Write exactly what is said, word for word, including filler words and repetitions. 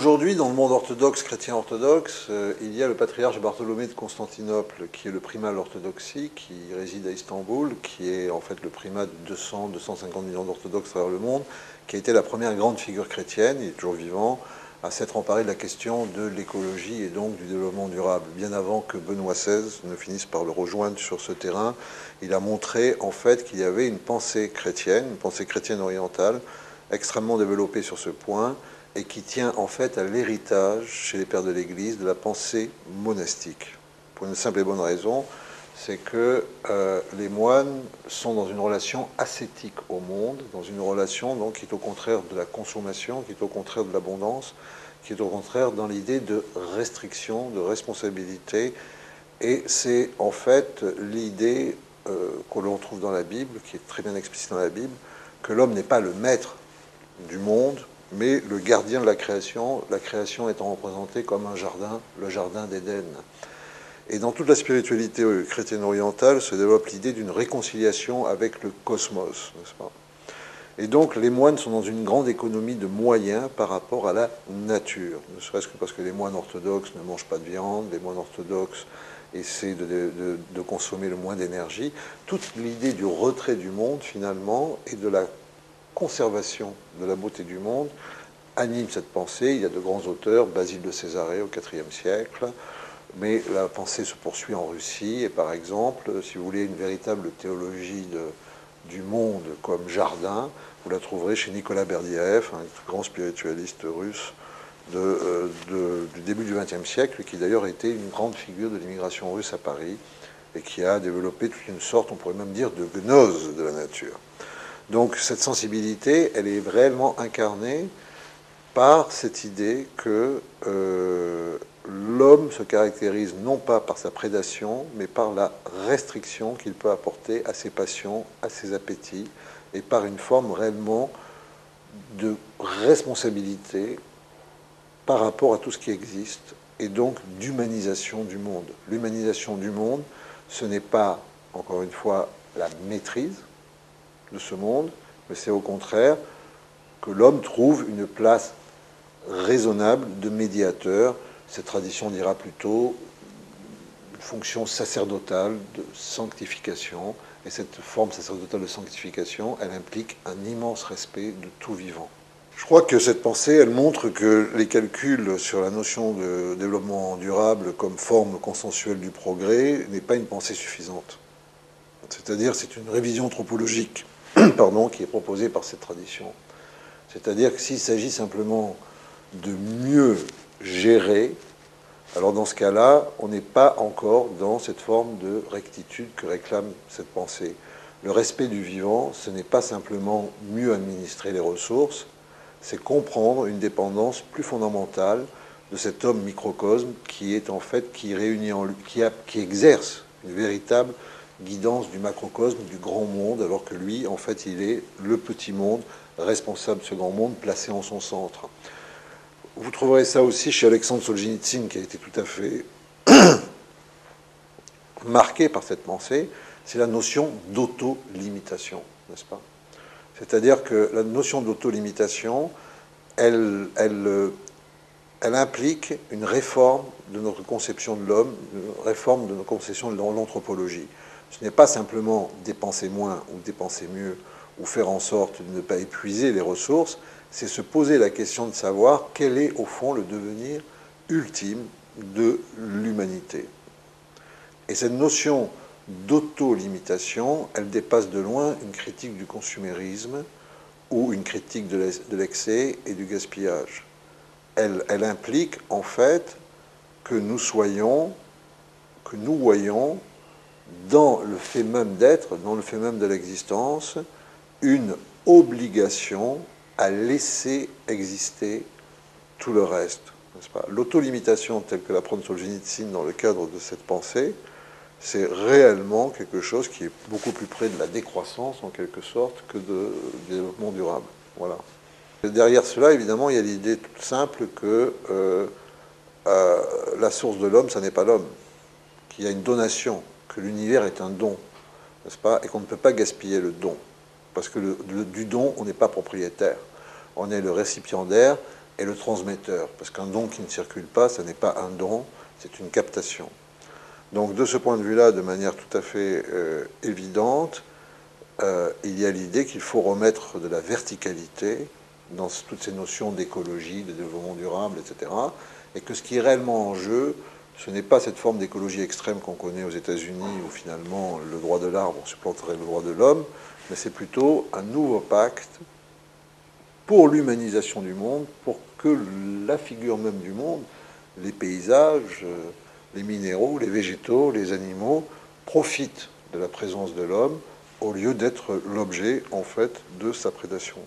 Aujourd'hui, dans le monde orthodoxe, chrétien orthodoxe, euh, il y a le patriarche Bartholomé de Constantinople, qui est le primat de l'orthodoxie, qui réside à Istanbul, qui est en fait le primat de deux cents à deux cent cinquante millions d'orthodoxes à travers le monde, qui a été la première grande figure chrétienne, il est toujours vivant, à s'être emparé de la question de l'écologie et donc du développement durable. Bien avant que Benoît seize ne finisse par le rejoindre sur ce terrain, il a montré en fait qu'il y avait une pensée chrétienne, une pensée chrétienne orientale, extrêmement développée sur ce point, et qui tient en fait à l'héritage chez les pères de l'Église de la pensée monastique. Pour une simple et bonne raison, c'est que euh, les moines sont dans une relation ascétique au monde, dans une relation donc, qui est au contraire de la consommation, qui est au contraire de l'abondance, qui est au contraire dans l'idée de restriction, de responsabilité. Et c'est en fait l'idée euh, que l'on trouve dans la Bible, qui est très bien explicite dans la Bible, que l'homme n'est pas le maître du monde, mais le gardien de la création, la création étant représentée comme un jardin, le jardin d'Éden. Et dans toute la spiritualité chrétienne orientale se développe l'idée d'une réconciliation avec le cosmos, n'est-ce pas? Et donc les moines sont dans une grande économie de moyens par rapport à la nature, ne serait-ce que parce que les moines orthodoxes ne mangent pas de viande, les moines orthodoxes essaient de, de, de, de consommer le moins d'énergie. Toute l'idée du retrait du monde, finalement, et de la conservation de la beauté du monde anime cette pensée. Il y a de grands auteurs, Basile de Césarée au quatrième siècle, mais la pensée se poursuit en Russie, et par exemple, si vous voulez une véritable théologie de, du monde comme jardin, vous la trouverez chez Nicolas Berdyaev, un grand spiritualiste russe de, euh, de, du début du vingtième siècle, qui d'ailleurs était une grande figure de l'immigration russe à Paris, et qui a développé toute une sorte, on pourrait même dire, de gnose de la nature. Donc cette sensibilité, elle est réellement incarnée par cette idée que euh, l'homme se caractérise non pas par sa prédation, mais par la restriction qu'il peut apporter à ses passions, à ses appétits, et par une forme réellement de responsabilité par rapport à tout ce qui existe, et donc d'humanisation du monde. L'humanisation du monde, ce n'est pas, encore une fois, la maîtrise de ce monde, mais c'est au contraire que l'homme trouve une place raisonnable de médiateur. Cette tradition dira plutôt une fonction sacerdotale de sanctification, et cette forme sacerdotale de sanctification, elle implique un immense respect de tout vivant. Je crois que cette pensée, elle montre que les calculs sur la notion de développement durable comme forme consensuelle du progrès n'est pas une pensée suffisante. C'est-à-dire c'est une révision anthropologique pardon, qui est proposée par cette tradition. C'est-à-dire que s'il s'agit simplement de mieux gérer, alors dans ce cas-là, on n'est pas encore dans cette forme de rectitude que réclame cette pensée. Le respect du vivant, ce n'est pas simplement mieux administrer les ressources, c'est comprendre une dépendance plus fondamentale de cet homme microcosme qui est en fait, qui réunit en lui, qui, a, qui exerce une véritable guidance du macrocosme, du grand monde, alors que lui, en fait, il est le petit monde, responsable de ce grand monde, placé en son centre. Vous trouverez ça aussi chez Alexandre Solzhenitsyn, qui a été tout à fait marqué par cette pensée, c'est la notion d'auto-limitation, n'est-ce pas? C'est-à-dire que la notion d'auto-limitation, elle, elle, elle implique une réforme de notre conception de l'homme, une réforme de notre conception de l'anthropologie. Ce n'est pas simplement dépenser moins ou dépenser mieux ou faire en sorte de ne pas épuiser les ressources, c'est se poser la question de savoir quel est au fond le devenir ultime de l'humanité. Et cette notion d'auto-limitation, elle dépasse de loin une critique du consumérisme ou une critique de l'excès et du gaspillage. Elle, elle implique en fait que nous soyons, que nous voyons dans le fait même d'être, dans le fait même de l'existence, une obligation à laisser exister tout le reste, n'est-ce pas? L'autolimitation telle que l'apprend Solzhenitsyn dans le cadre de cette pensée, c'est réellement quelque chose qui est beaucoup plus près de la décroissance, en quelque sorte, que de, du développement durable. Voilà. Et derrière cela, évidemment, il y a l'idée toute simple que euh, euh, la source de l'homme, ça n'est pas l'homme, qu'il y a une donation, que l'univers est un don, n'est-ce pas, et qu'on ne peut pas gaspiller le don, parce que le, le, du don, on n'est pas propriétaire. On est le récipiendaire et le transmetteur, parce qu'un don qui ne circule pas, ce n'est pas un don, c'est une captation. Donc de ce point de vue-là, de manière tout à fait euh, évidente, euh, il y a l'idée qu'il faut remettre de la verticalité dans toutes ces notions d'écologie, de développement durable, et cetera, et que ce qui est réellement en jeu, ce n'est pas cette forme d'écologie extrême qu'on connaît aux États-Unis, où finalement le droit de l'arbre supplanterait le droit de l'homme, mais c'est plutôt un nouveau pacte pour l'humanisation du monde, pour que la figure même du monde, les paysages, les minéraux, les végétaux, les animaux, profitent de la présence de l'homme au lieu d'être l'objet, en fait, de sa prédation.